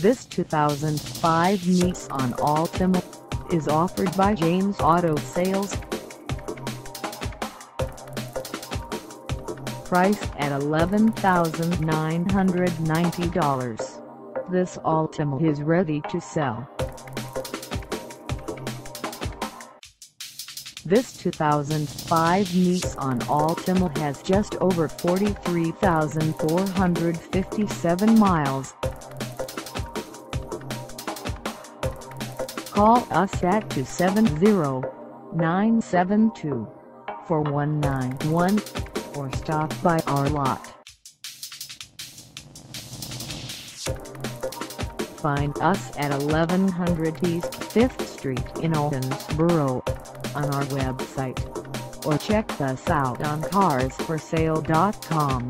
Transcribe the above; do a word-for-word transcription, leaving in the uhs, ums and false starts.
This two thousand five Nissan Altima is offered by James Auto Sales. Priced at eleven thousand nine hundred ninety dollars, this Altima is ready to sell. This two thousand five Nissan Altima has just over forty-three thousand four hundred fifty-seven miles. Call us at two seven zero, nine seven two, four one nine one. Or stop by our lot. Find us at eleven hundred East fifth Street in Owensboro on our website, or check us out on Cars for Sale dot com.